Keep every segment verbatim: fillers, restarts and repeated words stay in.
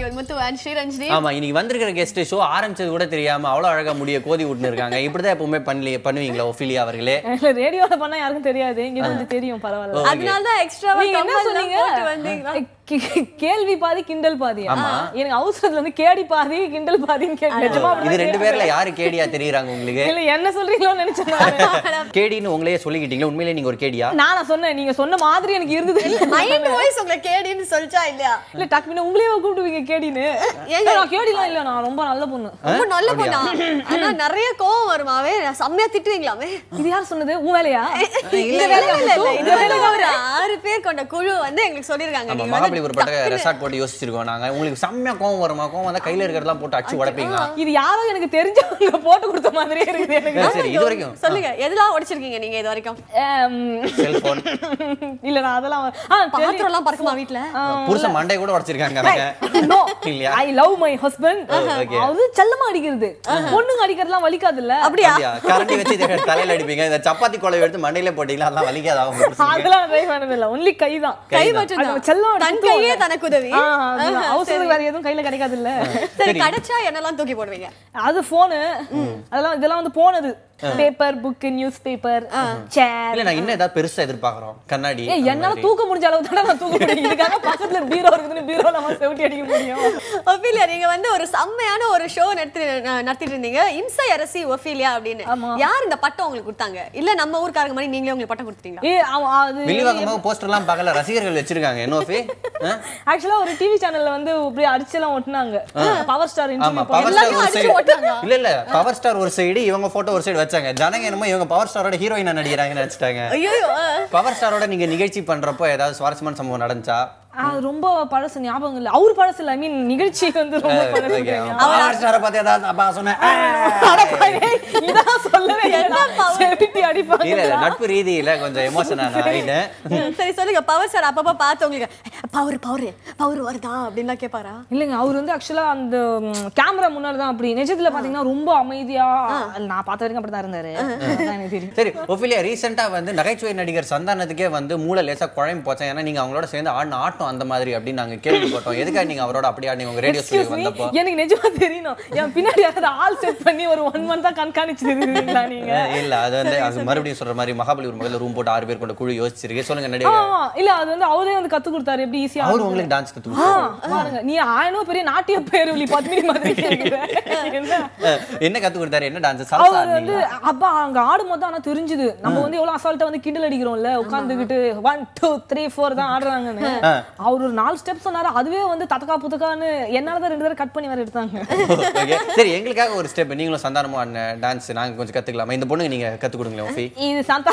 இவர் முத்து அண்ட் ஸ்ரீரஞ்சினி. ஆமா, இன்னைக்கு வந்திருக்கிற கெஸ்ட் ஷோ ஆரம்பிச்சது கூட தெரியாம அவ்வளவு அழகா முடிய கோதி விட்டுன்னு இருக்காங்க. இப்படிதான் எப்பவுமே பண்ணல பண்ணுவீங்களா ஒஃபீலியா அவர்களே? ரேடியோல பண்ணா யாருக்கும் தெரியாது, இங்க வந்து தெரியும். பரவாயில்ல, அதனால தான் எக்ஸ்ட்ராவா கம்பல் சொன்னீங்க வந்தீங்களா? கேள்வி பாதி கிண்டல் பாதி. எனக்கு அவசரத்துல வந்து கேடி பாதி கிண்டல் பாதின்னு கேட்டேன். இது ரெண்டு பேர்ல யாரு கேடியா தெரியுறாங்க உங்களுக்கு? இல்ல என்ன சொல்றீங்களோன்னு நினைச்சேன். கேடின்னு உங்களையே சொல்லிக்கிட்டீங்களா? உண்மையிலேயே நீங்க ஒரு கேடியா? நானா சொன்னேன், நீங்க சொன்ன மாதிரி எனக்கு இருந்தது. மைண்ட் வாய்ஸ் உங்களை கேடின்னு சொல்ச்சா இல்லையா? இல்ல டக்குன்னு உங்களையே கூப்பிடுவீங்க கேடின்னு. ஏங்க நான் கேடிலாம் இல்ல, நான் ரொம்ப நல்ல பொண்ணு. ரொம்ப நல்ல பொண்ணா? ஆனா நிறைய கோவம் வருமாவே, செம்மையா திட்டுவீங்களாமே. இது யார் சொன்னது? உன் வேலையா? இல்ல இல்ல இல்ல, இது ஒரு ஆறு பேர் கொண்ட குழு வந்து எங்களுக்கு சொல்லிருக்காங்க. நீங்க வந்து ஒரு பட்ட ரெசார்ட் போட்டு யோசிச்சிருக்கோம் நாங்க. உங்களுக்கு செம்மையா கோவம் வருமா? கோவம் வந்தா கையில இருக்கிறதெல்லாம் போட்டு அடிச்சு உடைப்பீங்களா? இது யாரோ எனக்கு தெரிஞ்சவங்க போட்டு கொடுத்த மாதிரியே இருக்குது எனக்கு. சரி, இது வரைக்கும் சொல்லுங்க, எதெல்லாம் உடைச்சிருக்கீங்க நீங்க இது வரைக்கும்? செல்போன் இல்ல, நான் அதெல்லாம் பாத்திரம் எல்லாம் பறக்குமா வீட்ல? புருஷன் மண்டை கூட உடைச்சிருக்காங்க அவங்க. நோ இல்ல, ஐ லவ் மை ஹஸ்பண்ட். அது செல்லமா அடிக்கிறது, பொண்ணுங்க அடிக்கிறதெல்லாம் வலிக்காது இல்ல? அப்படியே கரண்டி வச்சு தலையில அடிப்பீங்க. இந்த சப்பாத்தி கோலை எடுத்து மண்டையில போட்டீங்களா? அதெல்லாம் வலிக்காதா உங்களுக்கு? அதெல்லாம் ட்ரை பண்ணவே இல்ல, ஒன்லி கை தான். கை மட்டும் செல்லம் அடிச்சு கையே தனக்கு உதவி. அவசரத்துக்கு வேற எதுவும் கையில கிடைக்காது இல்ல? சரி, கிடைச்சா என்னெல்லாம் தூக்கி போடுவீங்க? அது போனு, அதெல்லாம் இதெல்லாம் வந்து போனது. Paper, book, news paper, chair. இல்ல நான் இன்ன ஏதாவது பெருசா எதிர்பார்க்கறோம். கண்ணாடி. ஏய், என்னால தூக்க முடிஞ்ச அளவுக்கு தான நான் தூக்க முடியும். இதுக்காக பக்கத்துல பீரோ இருக்குதுன்னு பீரோல நம்ம செவுட்டி அடிக்க முடியும். ஒஃபீலியா, நீங்க வந்து ஒரு செம்மையான ஒரு ஷோ நடத்தி நடத்திட்டு இருந்தீங்க, இம்சை அரசி ஒஃபீலியா அப்படினு. யார் இந்த பட்டம் உங்களுக்கு கொடுத்தாங்க? இல்ல நம்ம ஊர்க்காரங்க மாதிரி நீங்களே உங்களுக்கு பட்டம் கொடுத்தீங்களா? ஏய், அது வில்லிவாக்கமா போஸ்டர்லாம் பார்க்கல, ரசிகர்கள் வச்சிருக்காங்க. என்னோஃபி ஆக்சுவலா ஒரு டிவி சேனல்ல வந்து அப்படியே அடிச்சலாம் ஒட்டுனாங்க. பவர் ஸ்டார் இன்டர்வியூ எல்லாரும் அடிச்சு ஒட்டாங்க. இல்ல இல்ல, பவர் ஸ்டார் ஒரு சைடு, இவங்க போட்டோ ஒரு சைடு. ஜனங்க என்னமோ இவங்க பவர் ஸ்டாரோட ஹீரோயினா நடிகராங்கன்னு நினைச்சிட்டாங்க. பவர் ஸ்டாரோட நீங்க நிகழ்ச்சி பண்றப்போ ஏதாவது சுவாரஸ்யமான சம்பவம் நடந்துச்சா? ரொம்ப பழசு ஞாபகம் இல்ல. அவர் பழசு இல்ல, ஐ மீன் நிகழ்ச்சிக்கு வந்து ரொம்ப பழசு. அவர் ஸ்டார பார்த்து ஏதாவது அப்பா சொன்ன இத சொல்லவே என்ன செவிட்டி அடிப்பாங்க. இல்ல நட்பு ரீதியில கொஞ்சம் எமோஷனல் ஆயிட்டேன். சரி சொல்லுங்க, பவர் ஸ்டார் அப்பப்ப பார்த்து உங்களுக்கு பவர் பவர் பவர் வரதா அப்படினா கேட்பாரா? இல்லங்க, அவர் வந்து एक्चुअली அந்த கேமரா முன்னாடி தான் அப்படி. நிஜத்துல பாத்தீங்கன்னா ரொம்ப அமைதியா நான் பார்த்த வரைக்கும் அப்படி தான் இருந்தாரு. அதான் எனக்கு தெரியும். சரி ஒஃபீலியா, ரீசன்ட்டா வந்து நகைச்சுவை நடிகர் சந்தானத்துக்கே வந்து மூளை லேசா குழம்பு போச்சா? ஏன்னா நீங்க அவங்களோட சேர்ந்து ஆடின ஆட் அந்த மாதிரி அப்படி நாங்க கேள்விப்பட்டோம். எதுக்காக நீங்க அவரோட அப்படி ஆடுங்க? உங்க ரேடியோ ஸ்டுடியோக்கு வந்தப்போ எனக்கு நிஜமா தெரியணும். நான் பின்னாடி அத ஆல் செட் பண்ணி ஒரு ஒரு மந்த் தான் கண்காணிச்சிட்டு இருக்கீங்களா நீங்க? இல்ல, அது வந்து மறுபடியும் சொல்ற மாதிரி மகாபலிபுரம் முதல்ல ரூம் போட்டு ஆறு பேர் கொண்ட குழு யோசிச்சிருக்கே. சொல்லுங்க நடிகா. இல்ல, அது வந்து அவரே வந்து கத்து கொடுத்தாரு எப்படி ஈஸியா. அவர் உங்களுக்கு டான்ஸ் கத்து கொடுத்தாரு? பாருங்க, நீ ஆயனோ பெரிய நாட்டிய பேர்வலி பத்மினி மாதிரி கேக்குற. என்ன கத்து கொடுத்தாரு? என்ன டான்ஸ்? சால்சா. அவர் வந்து அப்பா அங்க ஆடும்போது தான தெரிஞ்சது நம்ம வந்து எவ்வளவு அசால்ட்டா வந்து கிண்டல் அடிக்குறோம்ல உட்கார்ந்துகிட்டு one two three four தான் ஆடுறாங்கன்னு. அவர் ஒரு நாலு ஸ்டெப் சொன்னாரு, அதுவே வந்து ததகா புதகான்னு என்னாலதான் ரெண்டு பேரும் கட் பண்ணி வர எடுத்தாங்க. சரி, எங்களுக்காக ஒரு ஸ்டெப் நீங்களும் சந்தானமும் ஆடின டான்ஸ் நாங்க கொஞ்சம் கத்துக்கலாமா? இந்த பொண்ணுக்கு நீங்க கத்து கொடுங்களே ஒஃபி. இது சந்தா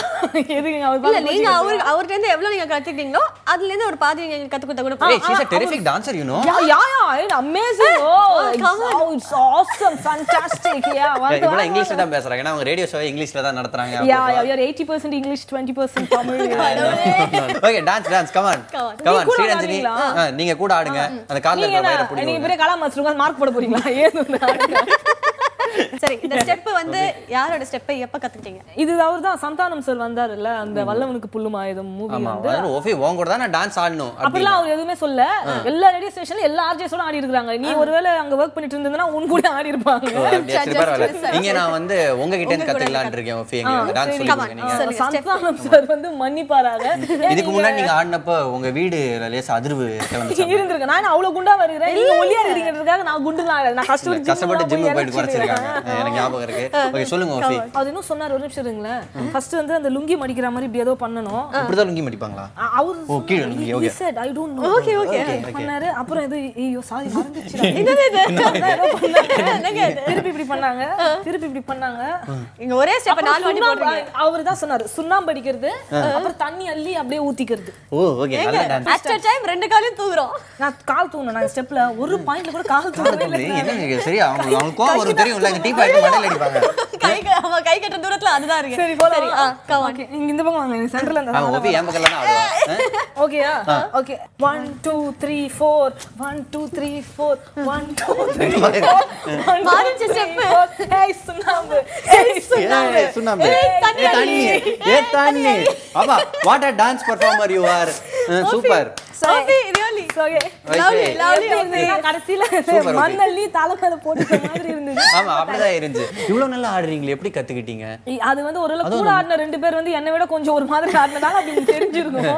எதுங்க? அவர் நீங்க அவர் அவர்ட்ட இருந்து எவ்வளவு நீங்க கத்துக்கிட்டீங்களோ அதுல இருந்து ஒரு பாதி நீங்க கத்து கொடுத்தா கூட. ஏய், she's a terrific dancer you know. Yeah yeah yeah, amazing. Oh it's awesome, fantastic. Yeah, வந்து இவங்க இங்கிலீஷ்ல தான் பேசுறாங்க. ஏனா அவங்க ரேடியோ ஷோ இங்கிலீஷ்ல தான் நடத்துறாங்க. யா யா, you are eighty percent English twenty percent Tamil. Okay, dance dance come on come on. சீரஞ்சினி, நீங்க கூட ஆடுங்க. அந்த கார்ல இருக்கிற வயரை புடிங்க. நீங்க பெரிய கலா மாஸ்டருக்கு மார்க் போட போறீங்களா? ஏதுன்னு ஆடுங்க. சரி, இந்த ஸ்டெப் வந்து யாரோட ஸ்டெப்? எப்ப கத்துக்கிட்டீங்க? இது அவர்தான் சந்தானம் சார் வந்தாருல, அந்த வல்லவனுக்கு புல்லுமா ஏதோ மூவி வந்து. ஆமா, ஓஃபி உன் கூட தான் நான் டான்ஸ் ஆடணும் அப்படிலாம் அவர் எதுமே சொல்ல. எல்லா ரேடியோ ஸ்டேஷன்ல எல்லா ஆர்ஜேஸோட ஆடி இருக்காங்க. நீ ஒருவேளை அங்க வர்க் பண்ணிட்டு இருந்தேன்னா உன் கூட ஆடி இருப்பாங்க. நீங்க நான் வந்து உங்க கிட்ட இருந்து கத்துக்கலாம்னு இருக்கேன் ஓஃபி. எங்க டான்ஸ் சொல்லுங்க நீங்க. சந்தானம் சார் வந்து மன்னிப்பாராங்க. இதுக்கு முன்னாடி நீங்க ஆடுனப்ப உங்க வீடு லேசா அதிர்வு கிளம்பிச்சு இருந்திருக்கு. நான் அவ்வளவு குண்டா வருகிறேன், நீங்க ஒல்லியா இருக்கீங்கன்றதுக்காக நான் குண்டுலாம் இல்ல. நான் கஷ்டப்பட்டு ஜிம் போயிட்டு குறைச்சிருக்கேன். எனக்கு ஞாபகம் இருக்கு. ஓகே சொல்லுங்க ஓஃபி. அது என்ன சொன்னாரு? ஒரு நிமிஷம் இருங்களே. ஃபர்ஸ்ட் வந்து அந்த லுங்கி மடிக்கிற மாதிரி இப்படி ஏதோ பண்ணனும். இப்படி தான் லுங்கி மடிப்பாங்களா? அவர் ஓ கீழ lungi. Okay said I don't know. Okay okay பண்ணாரு. அப்புறம் இது ஐயோ சாரி மறந்துச்சு. என்னது இது? என்னங்க திருப்பி இப்படி பண்ணாங்க. திருப்பி இப்படி பண்ணாங்க. இங்க ஒரே ஸ்டெப் நாலு வாட்டி போடுறீங்க. அவர் தான் சொன்னாரு சுண்ணாம்பு அடிக்கிறது, அப்புறம் தண்ணி அள்ளி அப்படியே ஊத்திக்கிறது. ஓ ஓகே, நல்ல டான்ஸ். அஸ்ட் டைம் ரெண்டு காலையும் தூக்குறோம். நான் கால் தூக்குனேன். நான் ஸ்டெப்ல ஒரு பாயிண்ட்ல கூட கால் தூக்குனேன். என்னங்க சரியா அவங்க அவங்க கோவ ஒரு தெரியும். அங்க டீ பாயிண்ட் மண்டையில அடிப்பாங்க. கை கை கை கட்ட தூரத்துல அதுதான் இருக்கு. சரி போலாம். சரி கம் ஓகே, இங்க இந்த பக்கம் வாங்க. சென்டர்ல அந்த ஓபி ஏன் பக்கல நான் ஆடுறேன். ஓகேயா? Okay one two three four one two three four one two three four march step. ஏய் சுண்ணாம்பு, ஏய் சுண்ணாம்பு, சுண்ணாம்பு, ஏய் தண்ணி, ஏய் தண்ணி. அப்பா what a dance performer you are. Super. So இது lovely. Okay. Lovely, lovely. கடைசில மண்ணள்ளி தலகால போடுற மாதிரி இருந்துது. ஆமா, அப்படியே இருந்துது. இவ்வளவு நல்லா ஆடுறீங்களே, எப்படி கத்துக்கிட்டீங்க? அது வந்து ஒருவேளை கூட ஆடுன ரெண்டு பேர் வந்து என்னை விட கொஞ்சம் ஒரு மாதிரி ஆடுனதால அப்படி தெரிஞ்சிருக்கும்.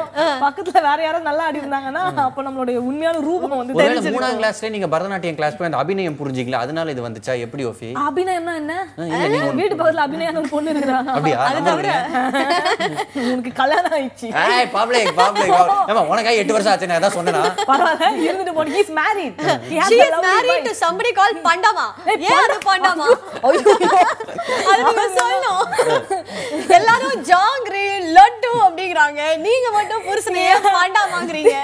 பக்கத்துல வேற யாரோ நல்லா ஆடி இருந்தாங்கன்னா அப்ப நம்மளுடைய உண்மையான ரூபம் வந்து தெரிஞ்சிருக்கும். மூணாம் கிளாஸ்ல நீங்க பரதநாட்டியம் கிளாஸ் போய் அந்த அபிநயம் புரிஞ்சீங்களா? அதனால இது வந்துச்சா? எப்படி ஓஃபி? அபிநயம்னா என்ன? வீட்டு பக்கத்துல அபிநயம்னு பொண்ணு இருக்கறா. அப்படியே உங்களுக்கு கல்யாணம் ஆயிச்சு? ஏய் பாப்ளே பாப்ளே நம்ம உனக்கே எட்டு வருஷம் ஆச்சு. நான் அத சொன்னேனா பரவால இருந்துட்டு போடு. He is married. She is married to somebody called Pandama. ஏ அது Pandama. ஐயோ அது சொல்லு. எல்லாரும் ஜாங்கரி லட்டு அப்படிங்கறாங்க. நீங்க மட்டும் புருஷனே பாண்டாமாங்கறீங்க.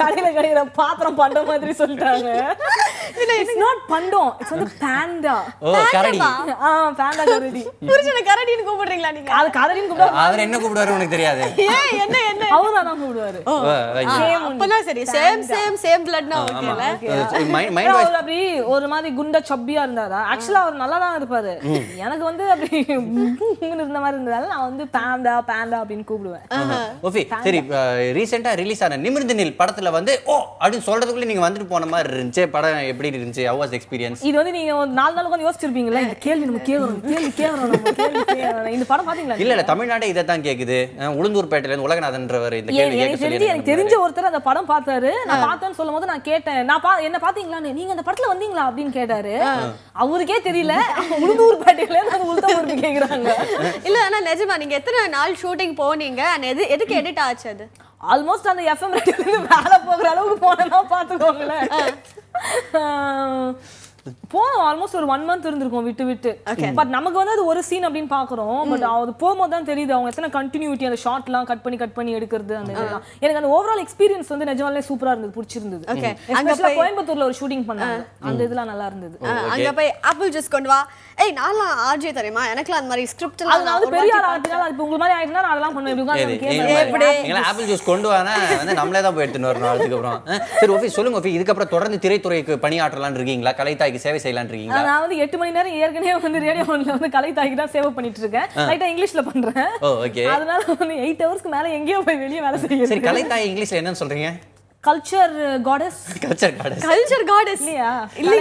கடையில கடையில பாத்திரம் பண்ற மாதிரி சொல்றாங்க. இல்ல it's not pandom, it's வந்து panda. ஓ கரடி. ஆ panda கரடி. புருஷனை கரடின்னு கூப்பிடுறீங்களா நீங்க? அது கரடின்னு கூப்பிடுறா. அவர் என்ன கூப்பிடுவாரு உனக்கு தெரியாது. ஏ என்ன என்ன அவதான் நான் கூப்பிடுவாரு. சேம் அப்பனா சரி. சேம் சேம் சேம் பிளட்னா ஓகேல. மைண்ட் வாய்ஸ் அப்படி ஒரு மாதிரி குண்ட சப்பியா இருந்தாரா? एक्चुअली அவர் நல்லா தான் இருப்பாரு. எனக்கு வந்து அப்படி இருந்த மாதிரி இருந்ததால நான் வந்து panda panda அப்படினு கூப்பிடுவேன். ஓஃபி சரி, ரீசன்ட்டா ரிலீஸ் ஆன நிமிர்ந்து நில் படத்துல வந்து ஓ அப்படி சொல்றதுக்குள்ள நீங்க வந்துட்டு போன மாதிரி இருந்துச்சு. படம் எப்படி இருந்துச்சு? How was experience? இது வந்து நீங்க நாலு நாள் கொஞ்சம் யோசிச்சிருப்பீங்களா? இந்த கேள்வி நம்ம கேக்குறோம் கேள்வி கேக்குறோம் நம்ம கேள்வி கேக்குறோம். இந்த படம் பாத்தீங்களா? இல்ல இல்ல தமிழ்நாடே இத தான் கேக்குது. உளுந்தூர் பேட்டையில இருந்து உலகநாதன்றவர் இந்த கேள்வி கேக்குது. எனக்கு தெரிஞ்ச ஒருத்தர் அந்த படம் பார்த்தாரு. நான் பார்த்தேன்னு சொல்லும்போது நான் கேட்டேன், நான் என்ன பாத்தீங்களா நீங்க அந்த படத்துல வந்தீங்களா அப்படின்னு கேட்டாரு. அவருக்கே தெரியல உளுந்தூர் பேட்டையில நான் உளுந்தூர்ல கேக்குறாங்க. இல்ல ஆனா நிஜமா நீங்க எத்தனை நாள் ஷூட்டிங் போனீங்க? எது எதுக்கு எடிட் ஆச்சு? அது ஆல்மோஸ்ட் அந்த எஃப்எம் ரேடியோல இருந்து மேல போகிற அளவுக்கு போனதா பாத்துக்கோங்களேன். போனோம் ஆல்மோஸ்ட் ஒரு ஒன் மந்த் இருந்திருக்கும் விட்டு விட்டு. பட் நமக்கு வந்து அது ஒரு சீன் அப்படின்னு பாக்குறோம். பட் அது போகும்போது தான் தெரியுது அவங்க எத்தனை கண்டினியூட்டி அந்த ஷார்ட் எல்லாம் கட் பண்ணி கட் பண்ணி எடுக்கிறது. அந்த இதெல்லாம் எனக்கு அந்த ஓவரால் எக்ஸ்பீரியன்ஸ் வந்து நிஜமாலே சூப்பரா இருந்தது, பிடிச்சிருந்தது. அங்க கோயம்புத்தூர்ல ஒரு ஷூட்டிங் பண்ணாங்க, அந்த இதெல்லாம் நல்லா இருந்தது. அங்க போய் ஆப்பிள் ஜூஸ் கொண்டு வா, ஏய் நானா ஆர்ஜே தெரியுமா எனக்குலாம் அந்த மாதிரி ஸ்கிரிப்ட் எல்லாம். அது பெரிய ஆர்ஜேனால அது உங்களுக்கு மாதிரி ஆயிடுனா நான் அதெல்லாம் பண்ண முடியாது. நீங்க ஆப்பிள் ஜூஸ் கொண்டு வானா வந்து நம்மளே தான் போய் எடுத்துட்டு வரணும் அதுக்கு அப்புறம். சரி ஓஃபி சொல்லுங்க ஓஃபி, இதுக்கு அப்புறம் தொடர்ந்து திரைத்துறைக்கு பணியாற்றலாம் இருக்கீங்களா? கலை சேவை செய்யலாம் இருக்கீங்க? நான் வந்து எட்டு மணி நேரம் ஏற்கனவே வந்து ரேடியோல வந்து கலை தாக்கி தான் சேவை பண்ணிட்டு இருக்கேன். லைட்டா இங்கிலீஷ்ல பண்றேன். Oh okay. அதனால வந்து எட்டு ஹவர்ஸ்க்கு மேல எங்கேயோ போய் வெளிய வேலை செய்யறேன். சரி கலை தாக்கி இங்கிலீஷ்ல என்னன்னு சொல்றீங்க? Culture goddess. Culture goddess. Culture goddess இல்லையா? இல்ல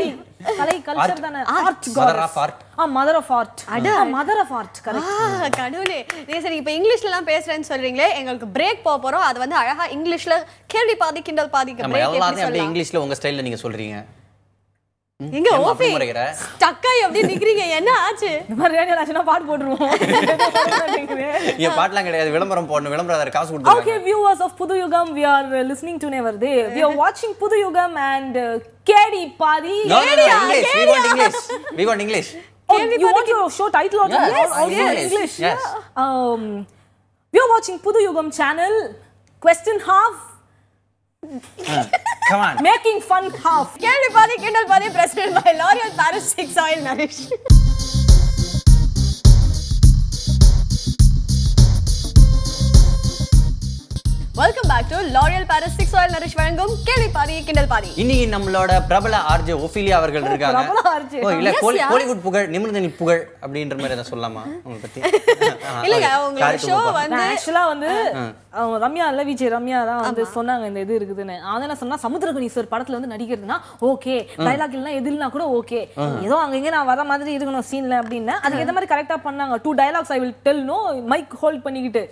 கலை கல்ச்சர் தான. Art goddess. ஆ மதர் ஆஃப் ஆர்ட். அட மதர் ஆஃப் ஆர்ட் கரெக்ட். ஆ கடவுளே. சரி இப்போ இங்கிலீஷ்ல எல்லாம் பேசுறேன்னு சொல்றீங்களே, உங்களுக்கு பிரேக் போக போறோம். அது வந்து அழகா இங்கிலீஷ்ல கேள்வி பாதி கிண்டல் பாதிக்கு பிரேக் எல்லாரும் அப்படியே இங்கிலீஷ்ல உங்க ஸ்டைல்ல நீங்க சொல்றீங்க. எங்க ஓபி ஸ்டக்கை அப்படியே நிக்கிறீங்க, என்ன ஆச்சு? நம்ம ரேடியோல ஆச்சுனா பாட்டு போடுறோம். இந்த பாட்டலாம் கிடையாது, விளம்பரம் போடுறோம். விளம்பரதார் காசு கொடுத்து. Okay viewers of PuthuYugam, we are listening to Never Day. We are watching PuthuYugam and Kelvi Paathi. No, no, no, English. We want English. We want English. Oh, you want your show title or yes, yes, also yes, English? Yes. Yeah. Um, we are watching PuthuYugam channel. Question half. uh, come on. Making fun half. Kelvi Paathi Kindal Paathi presented by L'Oreal Paris Six Oil Nourish. Welcome back to L'Oreal Paris Six Oil Nourish வழங்கும் Kelvi Paathi Kindal Paathi. இன்னைக்கு நம்மளோட பிரபல RJ ஓஃபீலியா அவர்கள் இருக்காங்க. பிரபல RJ. ஓ இல்ல கோலிவுட் புகழ் நிமிர்ந்து நில் புகழ் அப்படின்ற மாதிரி அத சொல்லலாமா உங்க பத்தி? இல்லங்க உங்க ஷோ வந்து ஆக்சுவலா வந்து ரம்யா இல்ல விஜய் ரம்யா தான் வந்து சொன்னாங்க இந்த இது இருக்குதுன்னு. அதனால சொன்னா சமுத்திரகணீஸ்வர் படத்துல வந்து நடிக்கிறதுனா ஓகே, டயலாக் இல்லனா எதுலனா கூட ஓகே, ஏதோ அங்கங்க நான் வர மாதிரி இருக்கணும் சீன்ல அப்படின்னா அதுக்கு ஏத்த மாதிரி கரெக்ட்டா பண்ணாங்க. Two dialogues I will tell no mic hold பண்ணிக்கிட்டு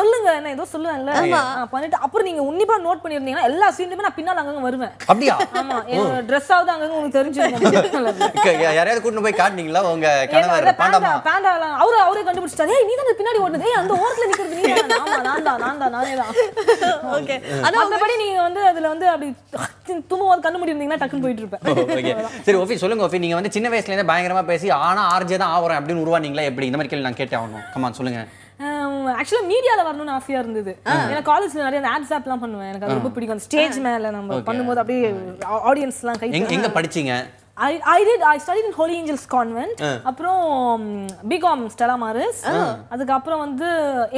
சொல்லுங்க என்ன ஏதோ சொல்லுவாங்கல பண்ணிட்டு. அப்புறம் நீங்க உன்னிப்பா நோட் பண்ணிருந்தீங்கன்னா எல்லா சீன்லயும் நான் பின்னால அங்கங்க வருவேன். அப்படியே ஆமா, என்னோட Dress ஆவது அங்கங்க உங்களுக்கு தெரிஞ்சிருக்கும். யாரையாவது கூட்டி போய் காட்டுனீங்களா உங்க கணவர் பாண்டாமா? பாண்டாலாம் அவரு அவரே கண்டுபிடிச்சிட்டாரு. ஏய் நீ தான் பின்னாடி ஓடுனே, ஏய் அந்த ஓரத்துல நிக்கிறது நீ தான். ஆமா நான் தான். Okay. அதனாலபடி நீங்க வந்து அதுல வந்து அப்படி தும்முவாது கண்ணு மூடி இருந்தீங்கன்னா டக்குன்னு போயிட்டு இருப்பேன். Okay. சரி ஓஃபி சொல்லுங்க ஓஃபி, நீங்க வந்து சின்ன வயசுல இருந்தே பயங்கரமா பேசி ஆனா ஆர்ஜே தான் ஆவறேன் அப்படி உருவானீங்களா? எப்படி இந்த மாதிரி கேள்வி நான் கேட்டே ஆவணும். கம் ஆன் சொல்லுங்க. ஆக்சுவலா மீடியால வரணும்னு ஆசையா இருந்தது. நான் காலேஜ்ல நிறைய ஆட்ஸ் ஆப்லாம் பண்ணுவேன், எனக்கு அது ரொம்ப பிடிக்கும். ஸ்டேஜ் மேல நம்ம பண்ணும்போது அப்படியே ஆடியன்ஸ்லாம் கை. எங்க படிச்சீங்க? I I did I studied in Holy Angels Convent. அப்புறம் பிகாம் ஸ்டெலா மாரிஸ். அதுக்கு அப்புறம் வந்து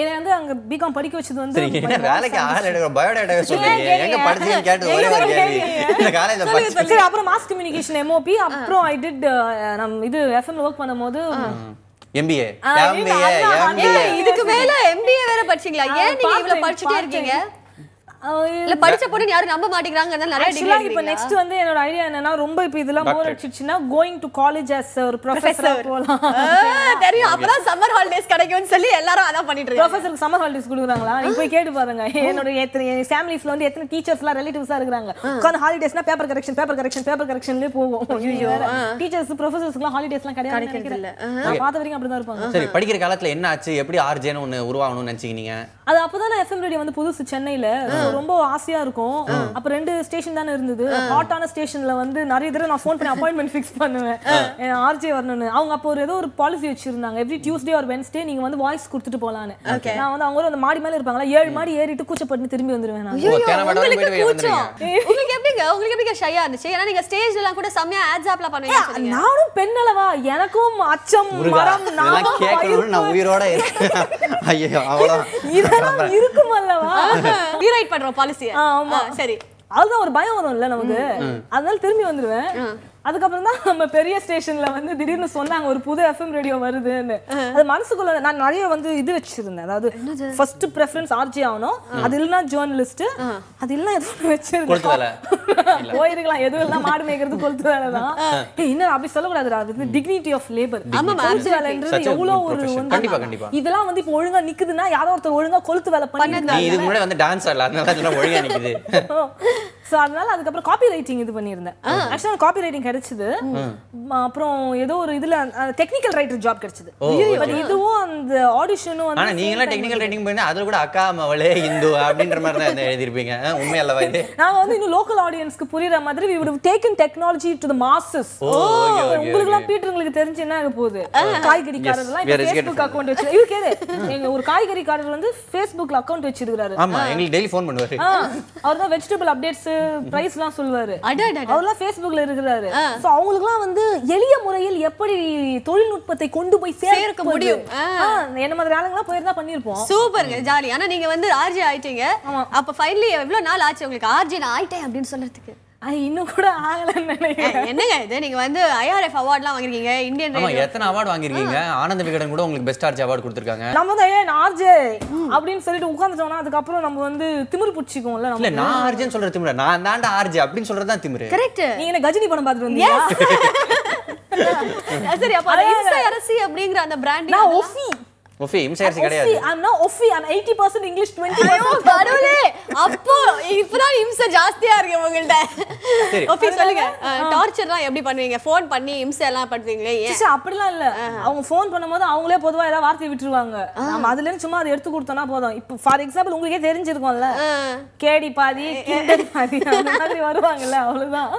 என்ன வந்து அங்க பிகாம் படிக்க வச்சது வந்து என்ன வேலைக்கு ஆள் எடுற பயோடேட்டா சொல்றீங்க. எங்க படிச்சீங்க கேட்டு ஒரே ஒரு கேள்வி. இந்த காலேஜ்ல படிச்சீங்க. சரி அப்புறம் mass communication M O P. அப்புறம் I did நம்ம இது F M ல வர்க் பண்ணும்போது M B A. M B A. இதுக்கு மேல M B A வேற படிச்சீங்களா? ஏன் நீங்க இவ்ளோ படிச்சிட்டே இருக்கீங்க? இல்ல படிச்ச பொண்ணு யாரும் நம்ப மாட்டேங்கறாங்க. நிறைய டிகிரி இப்போ நெக்ஸ்ட் வந்து என்னோட ஐடியா என்னன்னா ரொம்ப இப்போ இதெல்லாம் போர் அடிச்சிடுச்சுனா going to college as ஒரு professor போலாம். தெரியும் அப்பறம் சம்மர் ஹாலிடேஸ் கிடைக்கும்னு சொல்லி எல்லாரும் அத பண்ணிட்டு இருக்காங்க. ப்ரொஃபசருக்கு சம்மர் ஹாலிடேஸ் குடுக்குறாங்களா? நீ போய் கேட்டு பாருங்க. என்னோட எத்தனை ஃபேமிலிஸ்ல வந்து எத்தனை டீச்சர்ஸ்லாம் ரிலேட்டிவ்ஸா இருக்காங்க. கான் ஹாலிடேஸ்னா paper correction paper correction paper கரெக்ஷன்லயே போவோம். ஐயோ டீச்சர்ஸ் ப்ரொஃபசர்ஸ்க்குலாம் ஹாலிடேஸ்லாம் கிடையாது. நான் பாத்த வரைக்கும் அப்படிதான் இருப்பாங்க. சரி படிக்கிற காலத்துல என்ன ஆச்சு? எப்படி ஆர்ஜே ன்னு ஒன்னு உருவாகணும்னு நினைச்சீங்க? அது அப்பதான் எஃப்எம் ரேடியோ வந்து புதுசு சென்னையில ரொம்ப ஆசையா இருக்கும். அப்ப ரெண்டு ஸ்டேஷன் தான இருந்தது. ஹாட்டான ஸ்டேஷன்ல வந்து நிறைய தடவை நான் ஃபோன் பண்ணி அப்பாயின்ட்மென்ட் ஃபிக்ஸ் பண்ணுவேன் ஆர்ஜே வரணும்னு. அவங்க அப்போ ஒரு ஏதோ ஒரு பாலிசி வச்சிருந்தாங்க, எவ்ரி டியூஸ்டே ஆர் வென்ஸ்டே நீங்க வந்து வாய்ஸ் கொடுத்துட்டு போலான்னு. நான் வந்து அவங்க அந்த மாடி மேல இருப்பாங்களா, ஏழு மாடி ஏறிட்டு கூச்ச பண்ணி திரும்பி வந்துருவேன். நான் உங்களுக்கு கூச்சம் உங்களுக்கு எப்படிங்க உங்களுக்கு எப்படிங்க ஷையா இருந்துச்சு? ஏன்னா நீங்க ஸ்டேஜ்ல எல்லாம் கூட சமயா ஆட்ஸ் ஆப்ல பண்ணுவீங்க. நானும் பெண்ணலவா எனக்கும் அச்சம் மரம் நாம கேக்குறேன். நான் உயிரோட இருக்கேன். ஐயோ அவ்வளவு இதெல்லாம் இருக்குமல்லவா ரீரைட் பண்றோம் பாலிசியை. ஆமா சரி அதுதான் ஒரு பயம் வரும்ல நமக்கு, அதனால திரும்பி வந்துருவேன். அதுக்கப்புறம் தான் நம்ம பெரிய ஸ்டேஷன்ல வந்து திடீர்னு சொன்னாங்க ஒரு புது எஃப்எம் ரேடியோ வருதுன்னு. அது மனசுக்குள்ள நான் நிறைய வந்து இது வச்சிருந்தேன். அதாவது ஃபர்ஸ்ட் ப்ரெஃபரன்ஸ் ஆர்ஜே ஆகணும், அது இல்லைன்னா ஜேர்னலிஸ்ட், அது இல்லைன்னா எதுவும் வச்சிருந்தேன் போயிருக்கலாம். எதுவும் இல்லைன்னா மாடு மேய்க்கிறது கொளுத்து வேலை தான். இன்னும் அப்படி சொல்லக்கூடாது, அது வந்து டிக்னிட்டி ஆஃப் லேபர். எவ்வளோ ஒரு இதெல்லாம் வந்து இப்போ ஒழுங்கா நிக்குதுன்னா யாரோ ஒருத்தர் ஒழுங்கா கொளுத்து வேலை பண்ணி. சோ அதனால அதுக்கப்புறம் காப்பி ரைட்டிங் இது பண்ணியிருந்தேன். ஆக்சுவலா காப்பி ரைட்டிங் கிடைச்சது. அப்புறம் ஏதோ ஒரு இதுல டெக்னிக்கல் ரைட்டர் ஜாப் கிடைச்சது. இதுவும் அந்த ஆடிஷனும் வந்து انا நீங்க எல்லாம் டெக்னிக்கல் ரைட்டிங் பண்ணி அதுல கூட அக்கா மவளே இந்து அப்படின்ற மாதிரி தான் எழுதி இருப்பீங்க. உண்மை இல்லவா இது? நான் வந்து இன்னும் லோக்கல் ஆடியன்ஸ்க்கு புரியற மாதிரி we would have taken technology to the masses. உங்களுக்கு எல்லாம் பீட்டர்ங்களுக்கு தெரிஞ்ச என்ன ஆக போகுது? காய்கறிக்காரர்லாம் Facebook அக்கவுண்ட் வச்சிருக்காரு. யூ கேதே எங்க ஒரு காய்கறிக்காரர் வந்து Facebookல அக்கவுண்ட் வச்சிருக்காரு. ஆமா எங்களுக்கு டெய்லி ஃபோன் பண்ணுவாரு. அவர்தான் வெஜிடபிள் அப்டேட்ஸ் பிரைஸ்லாம் சொல்வாரு. அவர்லாம் Facebookல இருக்கிறாரு. சோ அவங்களுக்குலாம் வந்து எளிய முறையில் எப்படி தொழில்நுட்பத்தை கொண்டு போய் சேர்க்க முடியும் என்ன மாதிரி ஆளுங்களா போயிருந்தா பண்ணிருப்போம். சூப்பர்ங்க ஜாலி. ஆனா நீங்க வந்து ஆர்ஜே ஆயிட்டீங்க. அப்ப ஃபைனலி எவ்வளவு நாள் ஆச்சு உங்களுக்கு ஆர்ஜே ஆயிட்டேன் அப்படின்னு சொல்றதுக்கு? இன்னும் கூட ஆகலன்னு நினைக்கிறேன். என்னங்க இது நீங்க வந்து ஐஆர்எஃப் அவார்ட்லாம் வாங்கிருக்கீங்க, இந்தியன் ரேடியோ எத்தனை அவார்ட் வாங்கிருக்கீங்க? ஆனந்த விகடன் கூட உங்களுக்கு பெஸ்ட் ஆர்ஜே அவார்ட் கொடுத்திருக்காங்க. நம்ம தான் ஏன் ஆர்ஜே அப்படின்னு சொல்லிட்டு உட்கார்ந்துட்டோம்னா அதுக்கு அப்புறம் நம்ம வந்து திமிரு புடிச்சிக்கும்ல. நம்ம இல்ல நான் ஆர்ஜேன்னு சொல்ற திமிரு, நான் தாண்டா ஆர்ஜே அப்படினு சொல்றது தான் திமிரு. கரெக்ட். நீங்க என்ன கஜினி படம் பார்த்துட்டு வந்தீங்களா? சரி அப்ப இன்சை அரசி அப்படிங்கற அந்த பிராண்ட் நான் ஒஃபி ஒஃபி இன்சை அரசி கிடையாது. I am not Ophie, I am eighty percent English twenty percent கடவுளே. அப்போ இப்பதான் இம்சை ஜாஸ்தியா இருக்கு உங்கள்ட்ட. சரி ஓகே சொல்லுங்க. டார்ச்சர்லாம் எப்படி பண்ணுவீங்க? ஃபோன் பண்ணி இம்சை எல்லாம் பண்ணுவீங்களே? ஏன் அப்படிலாம் இல்ல, அவங்க ஃபோன் பண்ணும்போது அவங்களே பொதுவா ஏதாவது வார்த்தை விட்டுருவாங்க. நாம அதுல இருந்து சும்மா அதை எடுத்து கொடுத்தோம்னா போதும். இப்போ ஃபார் எக்ஸாம்பிள் உங்களுக்கே தெரிஞ்சிருக்கும்ல கேடி பாதி கிண்டல் பாதி அந்த மாதிரி வருவாங்கல்ல, அவ்வளவுதான்.